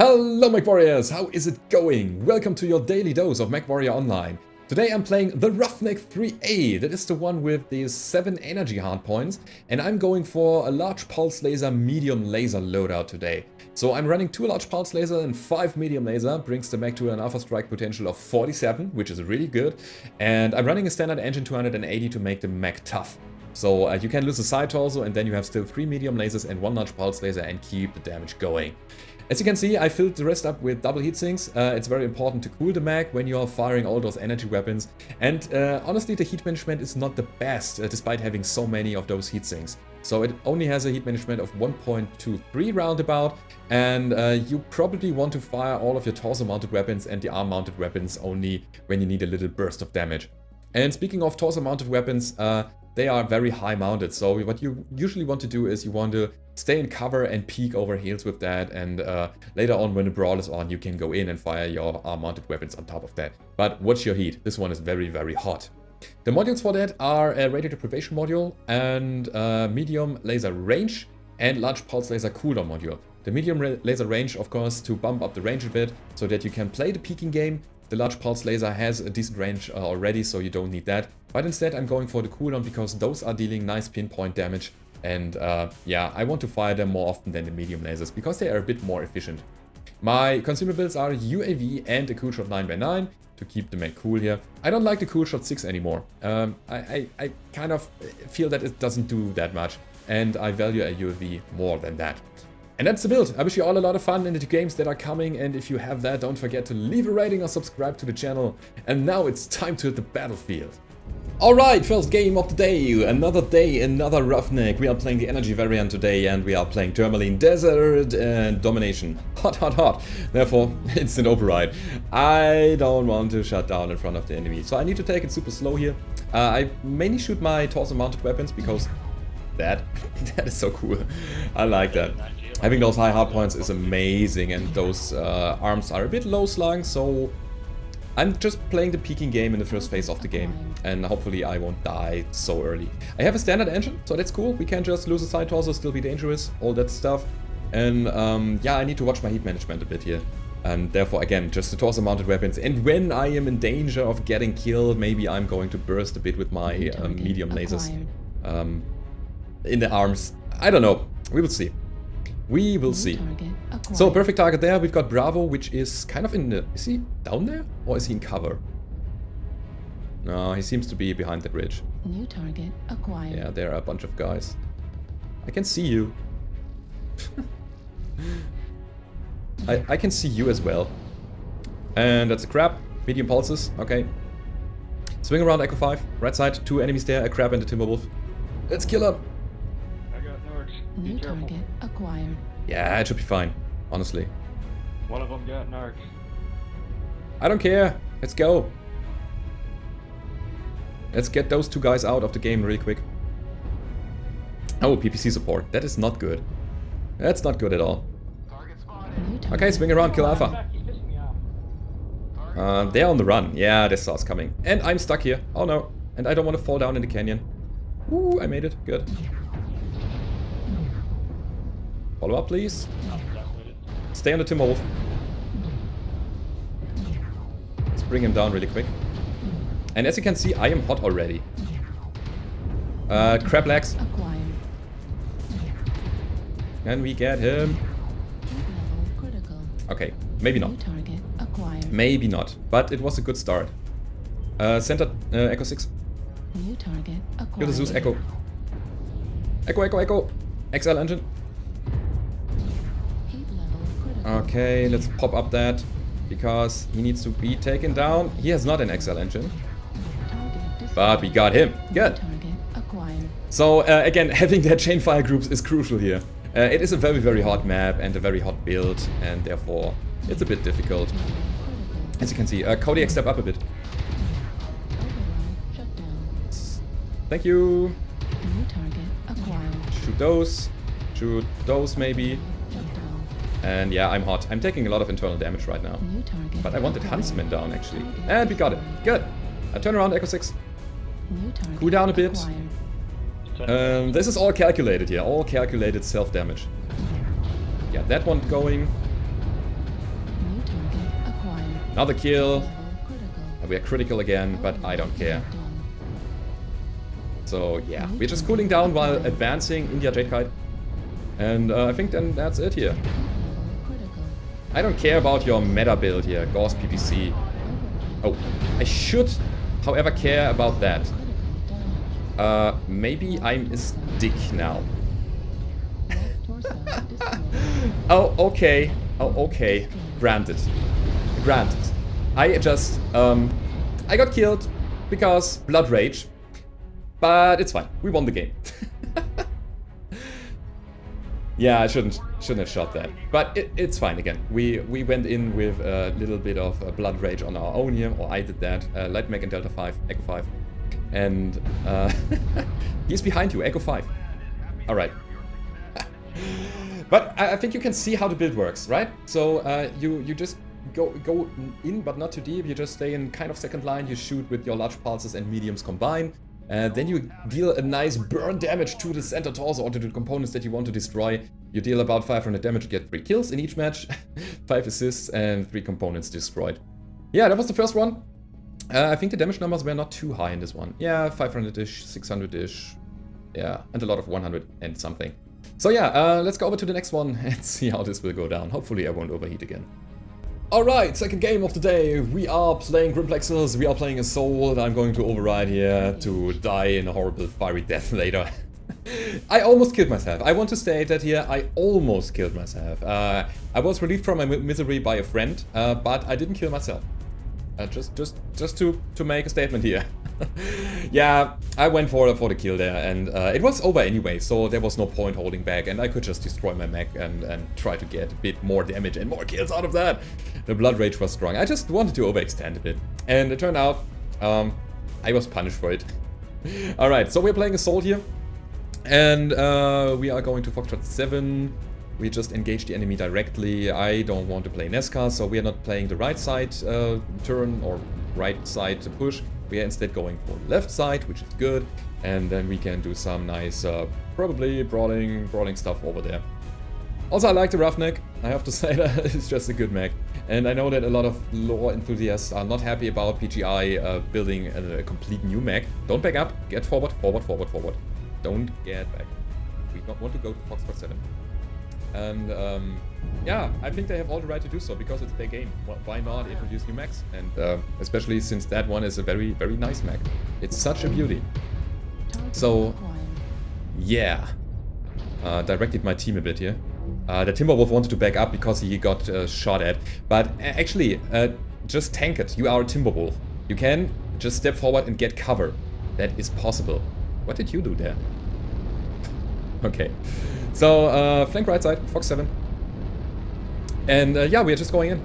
Hello MechWarriors, how is it going? Welcome to your daily dose of MechWarrior Online. Today I'm playing the Roughneck 3A, that is the one with the 7 energy hardpoints, and I'm going for a large pulse laser, medium laser loadout today. So I'm running 2 large pulse laser and 5 medium laser, brings the mech to an alpha strike potential of 47, which is really good, and I'm running a standard engine 280 to make the mech tough. So you can lose a side torso and then you have still 3 medium lasers and 1 large pulse laser and keep the damage going. As you can see, I filled the rest up with double heat sinks. It's very important to cool the mech when you're firing all those energy weapons. And honestly, the heat management is not the best, despite having so many of those heat sinks. So it only has a heat management of 1.23 roundabout. And you probably want to fire all of your torso-mounted weapons and the arm-mounted weapons only when you need a little burst of damage. And speaking of torso-mounted weapons, they are very high mounted, so what you usually want to do is you want to stay in cover and peek over heels with that, and later on when the brawl is on you can go in and fire your arm mounted weapons on top of that. But watch your heat, this one is very, very hot. The modules for that are a radio deprivation module and medium laser range and large pulse laser cooldown module. The medium laser range, of course, to bump up the range a bit so that you can play the peeking game. The large pulse laser has a decent range already, so you don't need that. But instead I'm going for the cooldown because those are dealing nice pinpoint damage. And yeah, I want to fire them more often than the medium lasers because they are a bit more efficient. My consumables are UAV and a coolshot 9x9 to keep the mech cool here. I don't like the coolshot 6 anymore. I kind of feel that it doesn't do that much. And I value a UAV more than that. And that's the build. I wish you all a lot of fun in the 2 games that are coming, and if you have that, don't forget to leave a rating or subscribe to the channel. And now it's time to hit the battlefield. Alright, first game of the day, another Roughneck. We are playing the energy variant today, and we are playing Tourmaline Desert and Domination. Hot, hot, hot. Therefore, instant override. I don't want to shut down in front of the enemy, so I need to take it super slow here. I mainly shoot my torso-mounted weapons because that is so cool. I like that. Having those high hard points is amazing, and those arms are a bit low slung, so I'm just playing the peeking game in the first phase of the game, and hopefully I won't die so early. I have a standard engine, so that's cool. We can just lose a side torso, still be dangerous, all that stuff. And yeah, I need to watch my heat management a bit here. And therefore, again, just the torso mounted weapons. And when I am in danger of getting killed, maybe I'm going to burst a bit with my medium lasers in the arms. I don't know. We will see. We will see. So, perfect target there. We've got Bravo, which is kind of in the... Is he down there? Or is he in cover? No, he seems to be behind the bridge. New target acquired. Yeah, there are a bunch of guys. I can see you. I can see you as well. And that's a Crab. Medium pulses. Okay. Swing around, Echo 5. Right side, 2 enemies there. A Crab and a Timberwolf. Let's kill him. New target acquired. Yeah, it should be fine, honestly. One of them got narc. I don't care. Let's go. Let's get those 2 guys out of the game really quick. Oh, PPC support. That is not good. That's not good at all. Okay, swing around, kill Alpha. They're on the run. Yeah, they saw us coming. And I'm stuck here. Oh no. And I don't want to fall down in the canyon. Ooh, I made it. Good. Follow up, please. Stay on the Timberwolf. Let's bring him down really quick. And as you can see, I am hot already. Crab legs. Can we get him? Okay, maybe not. Maybe not, but it was a good start. Center, Echo 6. Kill the Zeus, Echo. Echo, Echo, Echo. XL engine. Okay, let's pop up that, because he needs to be taken down. He has not an XL engine, but we got him. Good. So again, having that chain fire groups is crucial here. It is a very, very hot map and a very hot build, and therefore it's a bit difficult. As you can see, Kodiak, step up a bit. Thank you. Shoot those maybe. And yeah, I'm hot. I'm taking a lot of internal damage right now. But I wanted Huntsman down, actually. And we got it. Good. I turn around, Echo 6. Cool down a bit. This is all calculated here. All calculated self-damage. Get that one going. Another kill. We are critical again, but I don't care. So yeah, we're just cooling down while advancing India Jade Kite. And I think then that's it here. I don't care about your meta build here, Gauss PPC. Oh, I should, however, care about that. Maybe I'm his dick now. Oh, okay. Oh, okay. Granted. Granted. I just, I got killed because Blood Rage. But it's fine. We won the game. Yeah, I shouldn't have shot that. But it's fine again. We went in with a little bit of Blood Rage on our own here, or I did that. Light Mech and Delta 5, Echo 5. And he's behind you, Echo 5. Alright. But I think you can see how the build works, right? So you just go in, but not too deep. You just stay in kind of second line. You shoot with your large pulses and mediums combined. Then you deal a nice burn damage to the center torso or to the components that you want to destroy. You deal about 500 damage, get 3 kills in each match, 5 assists and 3 components destroyed. Yeah, that was the first one. I think the damage numbers were not too high in this one. Yeah, 500-ish, 600-ish, yeah, and a lot of 100 and something. So yeah, let's go over to the next one and see how this will go down. Hopefully I won't overheat again. Alright, second game of the day. We are playing Grimplexes, we are playing a soul that I'm going to override here to die in a horrible fiery death later. I almost killed myself. I want to state that here, I almost killed myself. I was relieved from my misery by a friend, but I didn't kill myself. Just to make a statement here. Yeah, I went for the kill there and it was over anyway, so there was no point holding back and I could just destroy my mech and try to get a bit more damage and more kills out of that. The Blood Rage was strong. I just wanted to overextend a bit. And it turned out I was punished for it. Alright, so we're playing Assault here. And we are going to Foxtrot 7. We just engage the enemy directly. I don't want to play Nesca, so we are not playing the right side turn or right side to push. We are instead going for the left side, which is good, and then we can do some nice, probably brawling stuff over there. Also, I like the Roughneck, I have to say that it's just a good mech. And I know that a lot of lore enthusiasts are not happy about PGI building a complete new mech. Don't back up, get forward, forward, forward, forward. Don't get back. We don't want to go to Foxtrot 7. And yeah, I think they have all the right to do so because it's their game. Why not introduce new mechs? And especially since that one is a very, very nice mech. It's such a beauty. So, yeah. Directed my team a bit here. The Timberwolf wanted to back up because he got shot at. But actually, just tank it. You are a Timberwolf. You can just step forward and get cover. That is possible. What did you do there? Okay. So, flank right side, Fox 7. And yeah, we are just going in.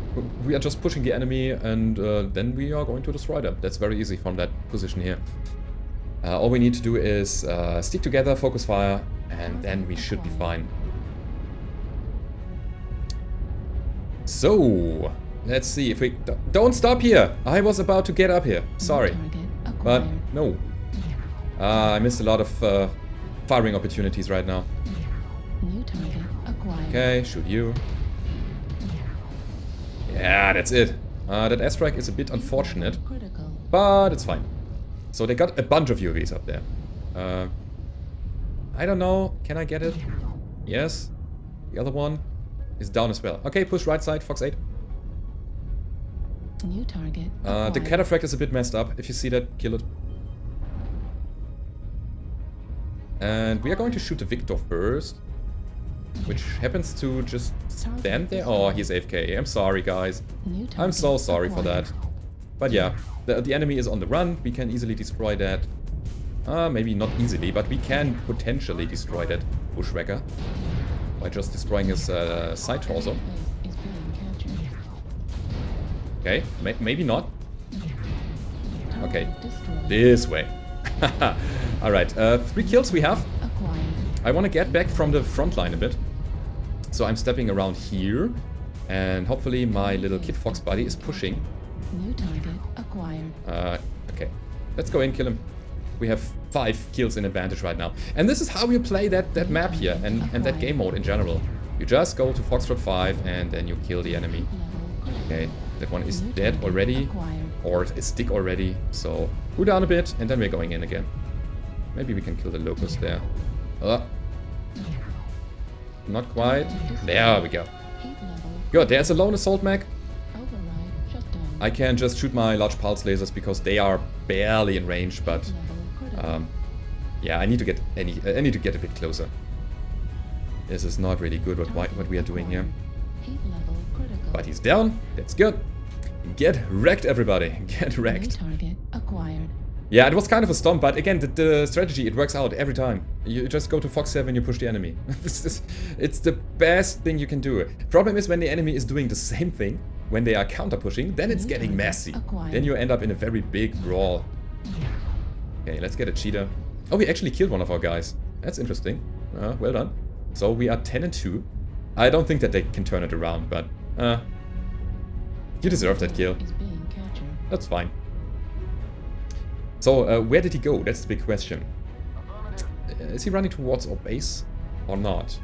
We are just pushing the enemy and then we are going to destroy them. That's very easy from that position here. All we need to do is stick together, focus fire, and then we should be fine. So, let's see if we... Don't stop here! I was about to get up here. Sorry. But, no. I missed a lot of firing opportunities right now. New target acquired. Okay, shoot you. Yeah, that's it. That airstrike is a bit unfortunate, but it's fine. So they got a bunch of UAVs up there. I don't know. Can I get it? Yes. The other one is down as well. Okay, push right side, Fox 8. New target. The Cataphract is a bit messed up. If you see that, kill it. And we are going to shoot the Victor first. Which happens to just stand there. Oh, he's AFK. I'm sorry, guys. I'm so sorry for that. But yeah, the enemy is on the run. We can easily destroy that. Maybe not easily, but we can potentially destroy that Bushwacker by just destroying his side torso. Okay, maybe not. Okay, this way. Alright, 3 kills we have. I want to get back from the front line a bit. So I'm stepping around here. And hopefully my little Kitfox buddy is pushing. New target acquired. Okay. Let's go in, kill him. We have 5 kills in advantage right now. And this is how you play that map here and that game mode in general. You just go to Foxtrot 5 and then you kill the enemy. Okay, that one is dead already, or is stick already, so cool down a bit and then we're going in again. Maybe we can kill the Locust there. Not quite. There we go. Good, there's a lone assault mech. I can just shoot my large pulse lasers because they are barely in range, but yeah, I need to get a bit closer. This is not really good what we are doing here. But he's down. That's good. Get wrecked, everybody. Get wrecked. Yeah, it was kind of a stomp, but again, the strategy, it works out every time. You just go to Fox 7, you push the enemy. It's the best thing you can do. Problem is when the enemy is doing the same thing, when they are counter-pushing, then it's getting messy. Then you end up in a very big brawl. Okay, let's get a Cheetah. Oh, we actually killed one of our guys. That's interesting. Well done. So we are 10 and 2. I don't think that they can turn it around, but you deserve that kill. That's fine. So, where did he go? That's the big question. Is he running towards our base or not?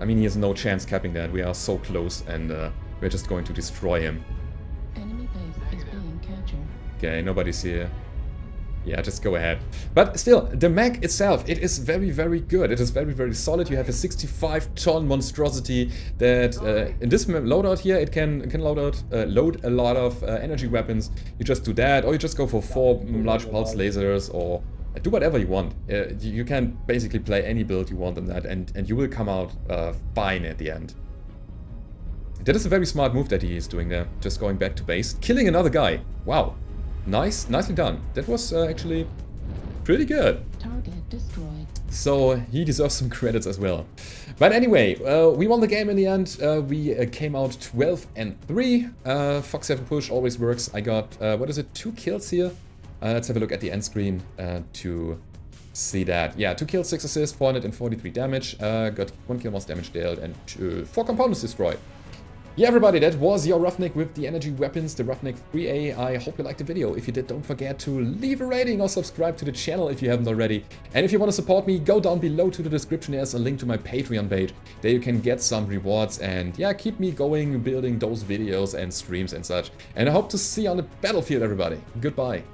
I mean, he has no chance capping that. We are so close and we're just going to destroy him. Enemy base is being captured. Okay, nobody's here. Yeah, just go ahead. But still, the mech itself, it is very, very good. It is very, very solid. You have a 65-ton monstrosity that in this loadout here, it can load a lot of energy weapons. You just do that, or you just go for 4 large pulse lasers, or do whatever you want. You can basically play any build you want on that, and you will come out fine at the end. That is a very smart move that he is doing there. Just going back to base. Killing another guy. Wow. Nice, nicely done. That was actually pretty good. Target destroyed. So he deserves some credits as well. But anyway, we won the game in the end. We came out 12 and 3. Fox 7 push always works. I got, what is it, 2 kills here? Let's have a look at the end screen to see that. Yeah, 2 kills, 6 assists, 443 damage. Got 1 kill most damage dealt and 4 components destroyed. Yeah, everybody, that was your Roughneck with the energy weapons, the Roughneck 3A. I hope you liked the video. If you did, don't forget to leave a rating or subscribe to the channel if you haven't already. And if you want to support me, go down below to the description. There's a link to my Patreon page. There you can get some rewards and, yeah, keep me going, building those videos and streams and such. And I hope to see you on the battlefield, everybody. Goodbye.